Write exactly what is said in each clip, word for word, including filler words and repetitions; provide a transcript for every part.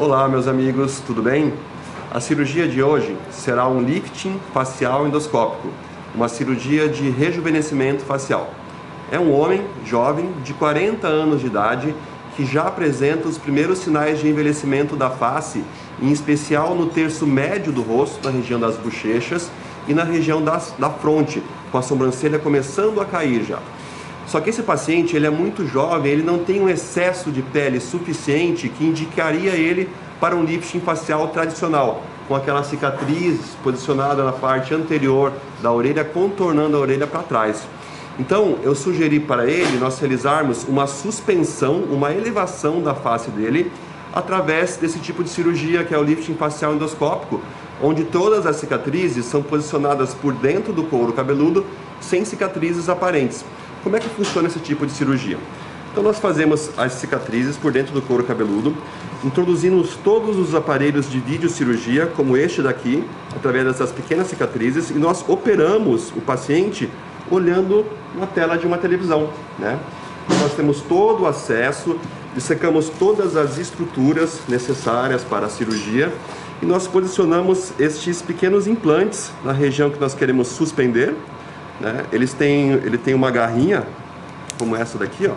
Olá meus amigos, tudo bem? A cirurgia de hoje será um lifting facial endoscópico, uma cirurgia de rejuvenescimento facial. É um homem jovem de quarenta anos de idade que já apresenta os primeiros sinais de envelhecimento da face, em especial no terço médio do rosto, na região das bochechas e na região das, da fronte, com a sobrancelha começando a cair já. Só que esse paciente, ele é muito jovem, ele não tem um excesso de pele suficiente que indicaria ele para um lifting facial tradicional, com aquela cicatriz posicionada na parte anterior da orelha, contornando a orelha para trás. Então, eu sugeri para ele nós realizarmos uma suspensão, uma elevação da face dele, através desse tipo de cirurgia que é o lifting facial endoscópico, onde todas as cicatrizes são posicionadas por dentro do couro cabeludo, sem cicatrizes aparentes. Como é que funciona esse tipo de cirurgia? Então nós fazemos as cicatrizes por dentro do couro cabeludo, introduzimos todos os aparelhos de videocirurgia, como este daqui, através dessas pequenas cicatrizes, e nós operamos o paciente olhando uma tela de uma televisão, né? Nós temos todo o acesso, dissecamos todas as estruturas necessárias para a cirurgia e nós posicionamos estes pequenos implantes na região que nós queremos suspender. Né? Eles têm, ele tem uma garrinha, como essa daqui, ó,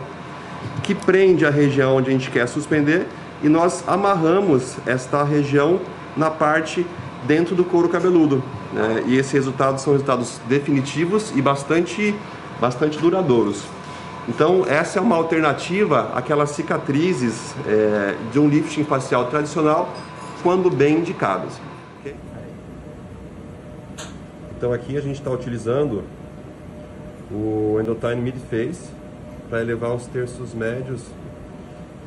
que prende a região onde a gente quer suspender, e nós amarramos esta região na parte dentro do couro cabeludo. Né? E esses resultados são resultados definitivos e bastante, bastante duradouros. Então, essa é uma alternativa àquelas cicatrizes é, de um lifting facial tradicional, quando bem indicadas. Okay? Então, aqui a gente está utilizando o endotine mid-face para elevar os terços médios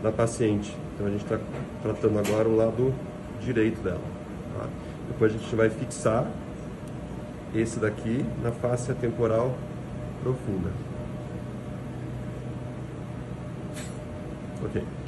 da paciente. Então a gente está tratando agora o lado direito dela. Tá? Depois a gente vai fixar esse daqui na face temporal profunda. Ok.